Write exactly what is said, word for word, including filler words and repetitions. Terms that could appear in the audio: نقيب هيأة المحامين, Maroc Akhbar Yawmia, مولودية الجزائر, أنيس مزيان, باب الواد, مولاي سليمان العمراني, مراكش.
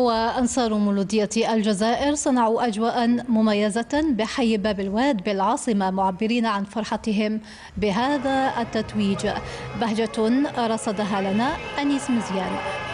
وأنصار مولودية الجزائر صنعوا أجواء مميزة بحي باب الواد بالعاصمة، معبرين عن فرحتهم بهذا التتويج. بهجة رصدها لنا أنيس مزيان.